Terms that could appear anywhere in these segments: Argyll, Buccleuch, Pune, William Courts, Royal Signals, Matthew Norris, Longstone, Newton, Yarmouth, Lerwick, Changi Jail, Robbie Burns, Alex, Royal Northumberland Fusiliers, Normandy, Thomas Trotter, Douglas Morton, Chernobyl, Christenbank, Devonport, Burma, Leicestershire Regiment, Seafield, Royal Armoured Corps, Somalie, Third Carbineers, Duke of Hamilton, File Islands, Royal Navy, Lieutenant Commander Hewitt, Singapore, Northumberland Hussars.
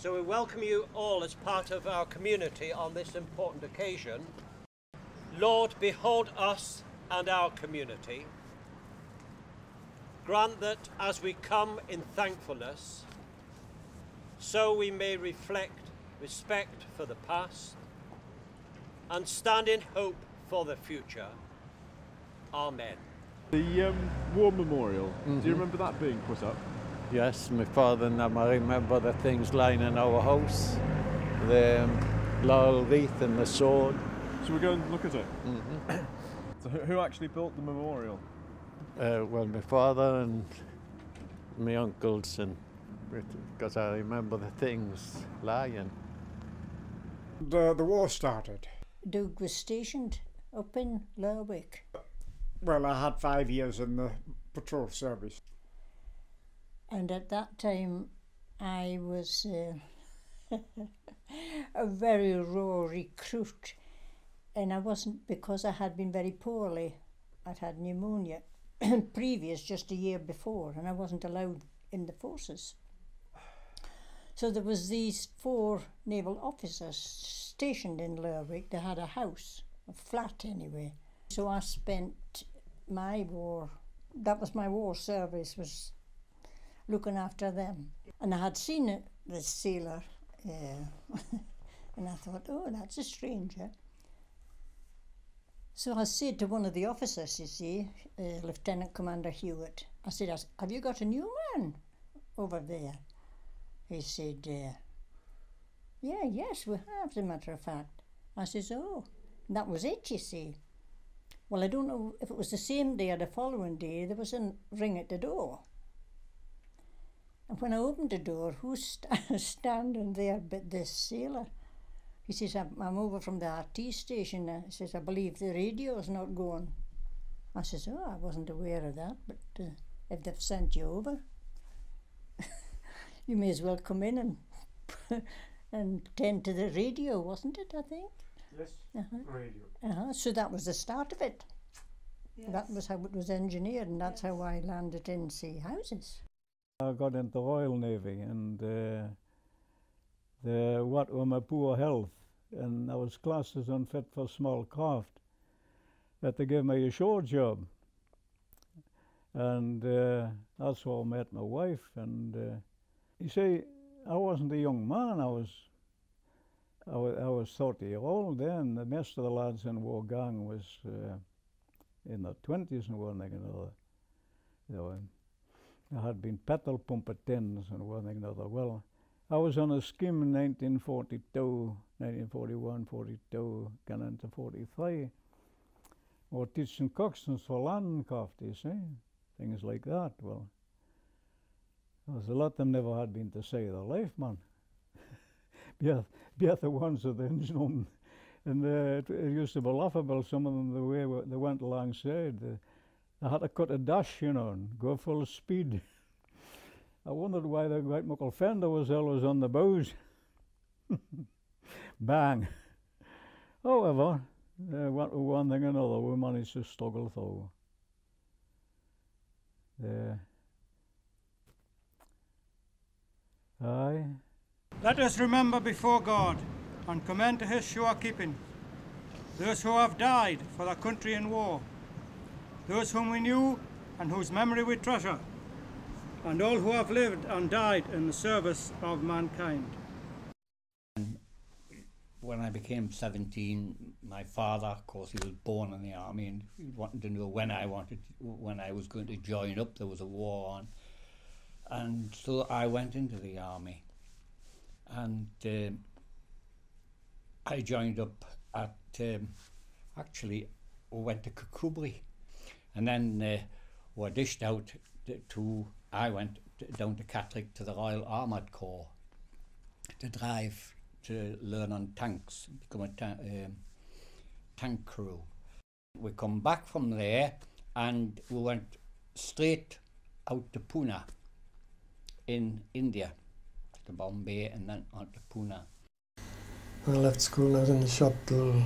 So we welcome you all as part of our community on this important occasion. Lord, behold us and our community. Grant that as we come in thankfulness, so we may reflect respect for the past and stand in hope for the future. Amen. The War Memorial, do you remember that being put up? Yes, my father and them, I remember the things lying in our house, the laurel wreath and the sword. Shall we go and look at it? So who actually built the memorial? Well, my father and my uncles, and because I remember the things lying. The war started. Duke was stationed up in Lerwick. Well, I had 5 years in the patrol service. And at that time, I was a very raw recruit. And I wasn't, because I had been very poorly. I'd had pneumonia previous, just a year before, and I wasn't allowed in the forces. So there was these 4 naval officers stationed in Lerwick. They had a house, a flat anyway. So I spent my war, that was my war service, was looking after them. And I had seen it, the sailor, and I thought, oh, that's a stranger. So I said to one of the officers, you see, Lieutenant Commander Hewitt, I said, have you got a new man over there? He said, yeah, yes, we have, as a matter of fact. I says, oh, and that was it, you see. Well, I don't know if it was the same day or the following day, there was a ring at the door. And when I opened the door, who's standing there but this sailor? He says, I'm over from the RT station. He says, I believe the radio's not going. I says, oh, I wasn't aware of that, but if they've sent you over, you may as well come in and tend to the radio, wasn't it, I think? Yes, radio. So that was the start of it. Yes. That was how it was engineered, and that's how I landed in Seahouses. I got into the Royal Navy, and what were my poor health, and I was classed as unfit for small craft, that they gave me a shore job, and that's where I met my wife. And you see, I wasn't a young man. I was 30-year-old then. The most of the lads in war gang was in their 20s and one thing another. You know, there had been petrol pump attendants and one thing another. Well, I was on a scheme in 1942, 1941, 42, going into 43. We were teaching coxswains for landcraft, you see, things like that. Well, there was a lot of them never had been to save their life, man. Be the ones at the engine room. And it used to be laughable, some of them, the way they went alongside. They had to cut a dash, you know, and go full speed. I wondered why the great muckle fender was always on the bows. Bang. However, one thing or another, we managed to struggle through. Aye. Let us remember before God and commend to his sure keeping those who have died for their country in war, those whom we knew and whose memory we treasure, and all who have lived and died in the service of mankind. When I became 17, my father, of course, he was born in the army, and he wanted to know when I was going to join up. There was a war on, and so I went into the army, and I joined up at actually we went to Kakubri, and then were dished out to. I went down to Catterick to the Royal Armoured Corps to drive, to learn on tanks, become a tank crew. We come back from there and we went straight out to Pune in India, to Bombay and then on to Pune. When I left school, I was in the shop till I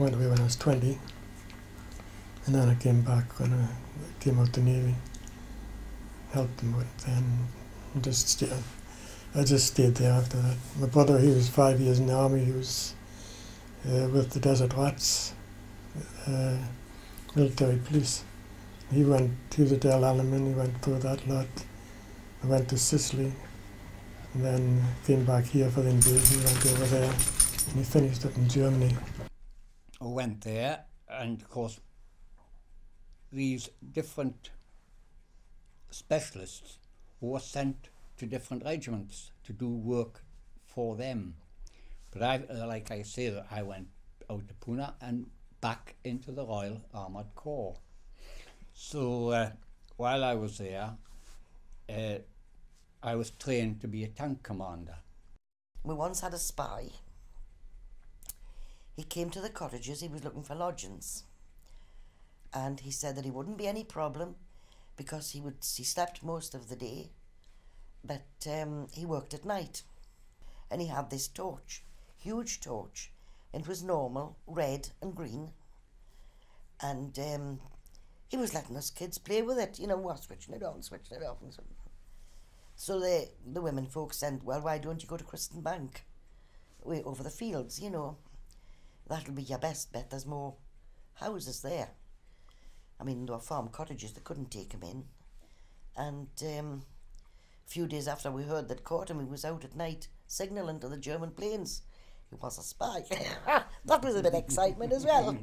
went away when I was 20, and then I came back when I came out the Navy. Helped them with, and just I just stayed there after that. My brother, he was 5 years in the army. He was with the Desert Rats, military police. He went to the Dell Alaman, he went through that lot. I went to Sicily, and then came back here for the invasion, went over there, and he finished up in Germany. I went there, and of course, these different specialists were sent to different regiments to do work for them. But I, like I said, I went out to Pune and back into the Royal Armoured Corps. So while I was there, I was trained to be a tank commander. We once had a spy. He came to the cottages, he was looking for lodgings. And he said that he wouldn't be any problem because he slept most of the day, but he worked at night. And he had this torch, huge torch. It was normal, red and green. And he was letting us kids play with it, you know, we're switching it on, switching it off. And so the women folk said, well, why don't you go to Christenbank, way over the fields, you know? That'll be your best bet, there's more houses there. I mean, there were farm cottages, they couldn't take him in. And a few days after we heard that caught him, he was out at night signalling to the German planes. He was a spy. That was a bit of excitement as well.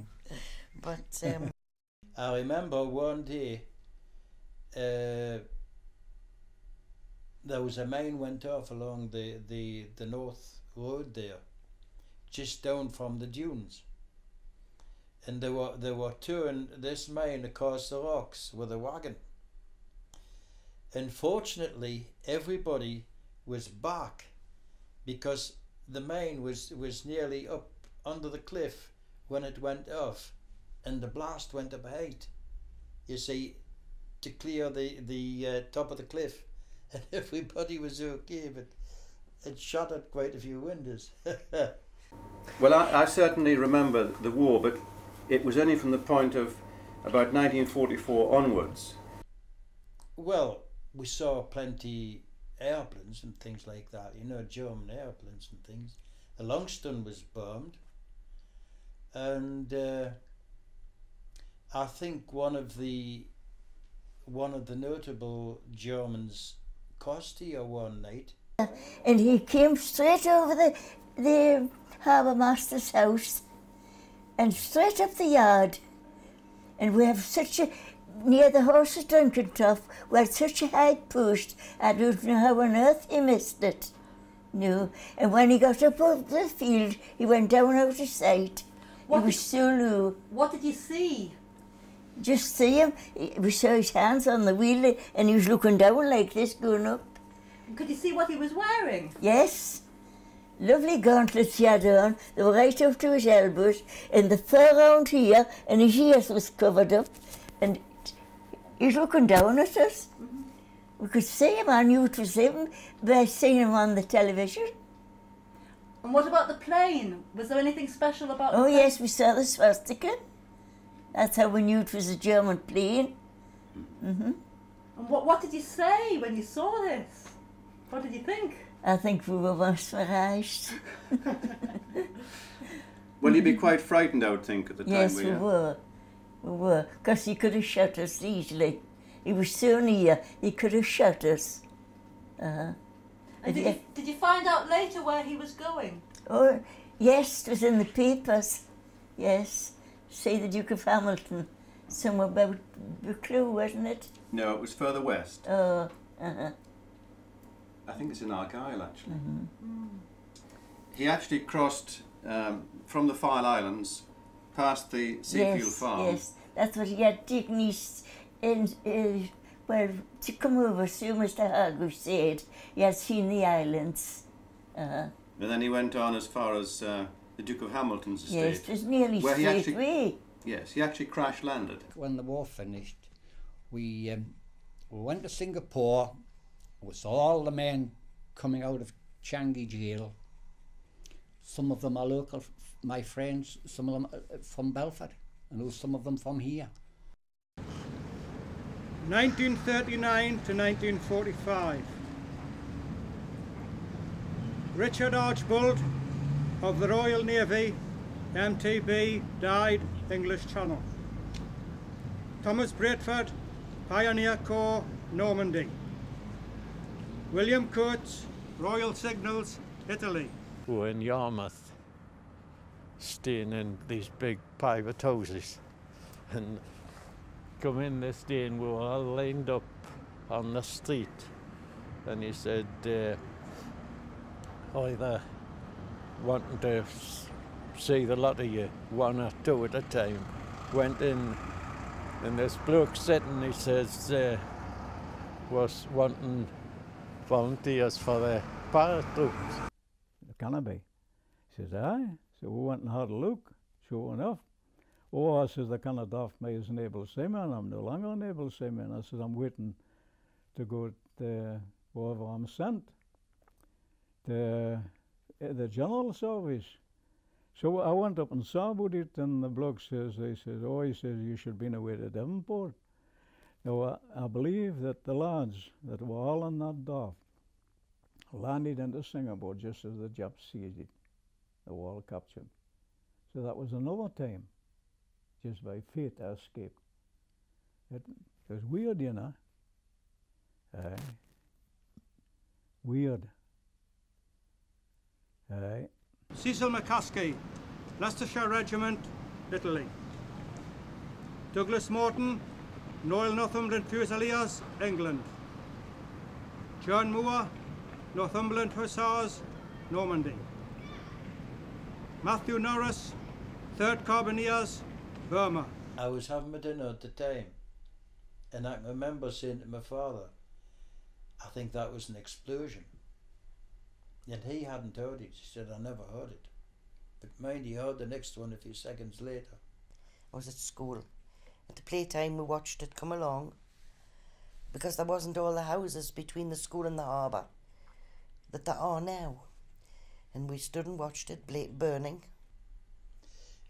But I remember one day, there was a mine went off along the north road there, just down from the dunes. And they were towing this mine across the rocks with a wagon. And fortunately, everybody was back because the mine was nearly up under the cliff when it went off, and the blast went up height, you see, to clear the top of the cliff. And everybody was okay, but it shot at quite a few windows. Well, I certainly remember the war, but it was only from the point of about 1944 onwards. Well, we saw plenty airplanes and things like that, you know, German airplanes and things. The Longstone was bombed, and I think one of the notable Germans crossed here one night. And he came straight over the Harbour Master's house and straight up the yard. And we have such a, near the horse's Duncan trough, we had such a high post, I don't know how on earth he missed it. No, and when he got up over the field, he went down out of sight. What he was so low. What did you see? Just see him. We saw his hands on the wheel and he was looking down like this, going up. Could you see what he was wearing? Yes. Lovely gauntlets he had on, they were right up to his elbows, and the fur round here, and his ears was covered up, and he was looking down at us. Mm-hmm. We could see him, I knew it was him, by seeing him on the television. And what about the plane? Was there anything special about the plane? Oh yes, we saw the swastika. That's how we knew it was a German plane. Mm-hmm. And what did you say when you saw this? What did you think? I think we were most surprised. Well, you'd be quite frightened, I would think, at the time. Yes, we were, because he could have shot us easily. He was so near, he could have shot us. And did you find out later where he was going? Oh, yes, it was in the papers. Yes, say the Duke of Hamilton, somewhere by Buccleuch, wasn't it? No, it was further west. Oh, uh-huh. I think it's in Argyll, actually. Mm-hmm. Mm. He actually crossed from the File Islands past the Seafield farm. Yes, that's what he had taken his, well, to come over, so Mr. Hargrove said, he had seen the islands. And then he went on as far as the Duke of Hamilton's estate. Yes, it was nearly straight away. Yes, he actually crash-landed. When the war finished, we went to Singapore. We saw all the men coming out of Changi Jail. Some of them are local, my friends, some of them are from Belford, and some of them from here. 1939 to 1945. Richard Archbold of the Royal Navy, MTB, died English Channel. Thomas Bradford, Pioneer Corps, Normandy. William Courts, Royal Signals, Italy. We were in Yarmouth, staying in these big private houses, and come in this day and we were all lined up on the street, and he said either wanting to see the lot of you one or two at a time, went in, and this bloke sitting, he says, was wanting volunteers for the paratroops. Can I be? He says, aye. So we went and had a look, sure enough. Oh, I says, they cannot draft me as an able seaman. I'm no longer an able seaman. I says, I'm waiting to go to wherever I'm sent, to the General Service. So I went up and surveyed it, and the bloke says, he says, you should be in a way to Devonport. Now, I believe that the lads that were all on that draft landed into Singapore just as the Japs seized it. They were all captured. So that was another time. Just by fate, I escaped. It was weird, you know. Weird. Cecil McCaskey, Leicestershire Regiment, Italy. Douglas Morton, Royal Northumberland Fusiliers, England. John Moore, Northumberland Hussars, Normandy. Matthew Norris, Third Carbineers, Burma. I was having my dinner at the time, and I can remember saying to my father, I think that was an explosion. And he hadn't heard it. He said, I never heard it. But mind, he heard the next one a few seconds later. I was at school. At the playtime, we watched it come along, because there wasn't all the houses between the school and the harbour that there are now. And we stood and watched it burning.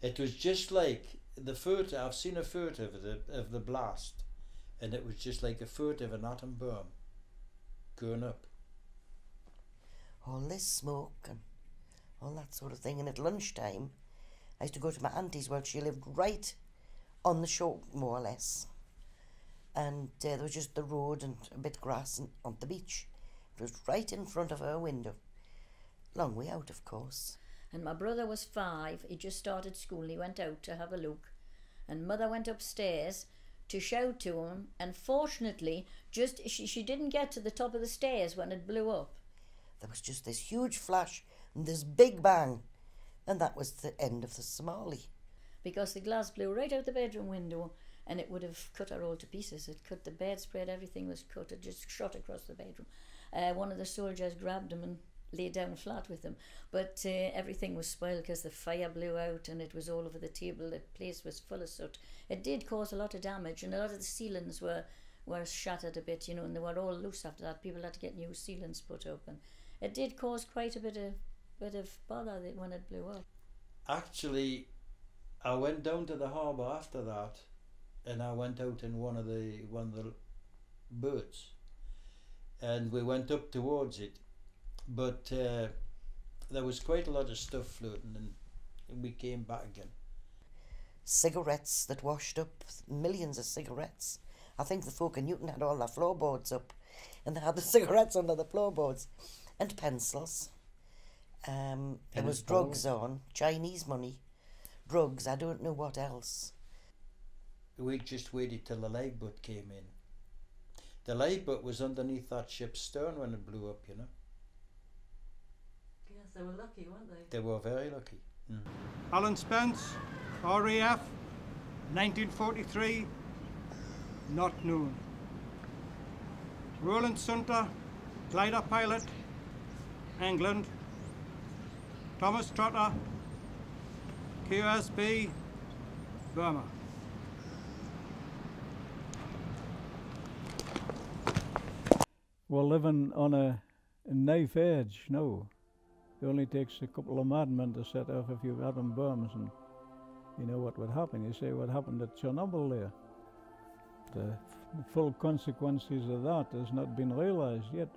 It was just like the photo. I've seen a photo of the blast, and it was just like a photo of an atom bomb going up. All this smoke and all that sort of thing. And at lunchtime, I used to go to my auntie's. Well, she lived right on the shore, more or less. And there was just the road and a bit of grass and on the beach. It was right in front of her window. Long way out, of course. And my brother was 5. He just started school and he went out to have a look. And Mother went upstairs to shout to him. And fortunately, just she didn't get to the top of the stairs when it blew up. There was just this huge flash and this big bang, and that was the end of the Somalie. Because the glass blew right out the bedroom window, and it would have cut her all to pieces. It cut the bedspread, everything was cut. It just shot across the bedroom. One of the soldiers grabbed him and lay down flat with him, but everything was spoiled because the fire blew out and it was all over the table. The place was full of soot. It did cause a lot of damage, and a lot of the ceilings were shattered a bit, you know, and they were all loose after that. People had to get new ceilings put up, and it did cause quite a bit of bother when it blew up. Actually, I went down to the harbour after that, and I went out in one of the boats, and we went up towards it. But there was quite a lot of stuff floating, and we came back again. Cigarettes that washed up, millions of cigarettes. I think the folk in Newton had all their floorboards up, and they had the cigarettes under the floorboards. And pencils. There was drugs on, Chinese money, drugs, I don't know what else. We just waited till the lifeboat came in. The lifeboat was underneath that ship's stern when it blew up, you know. Yes, they were lucky, weren't they? They were very lucky. Mm. Alan Spence, RAF, 1943, not known. Roland Sunter, glider pilot, England. Thomas Trotter, QSB, Burma. We're living on a knife edge now. It only takes a couple of madmen to set off a few atom bombs, and you know what would happen. You say what happened at Chernobyl there. The full consequences of that has not been realised yet.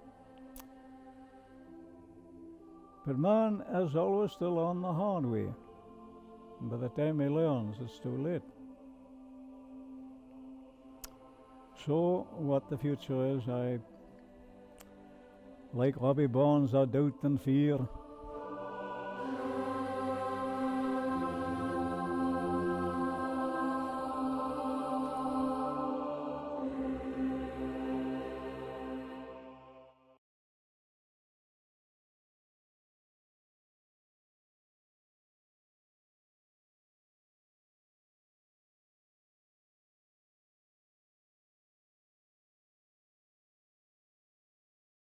But man, as always, still on the hard way. And by the time he learns, it's too late. So, what the future is, I, like Robbie Burns, I doubt and fear.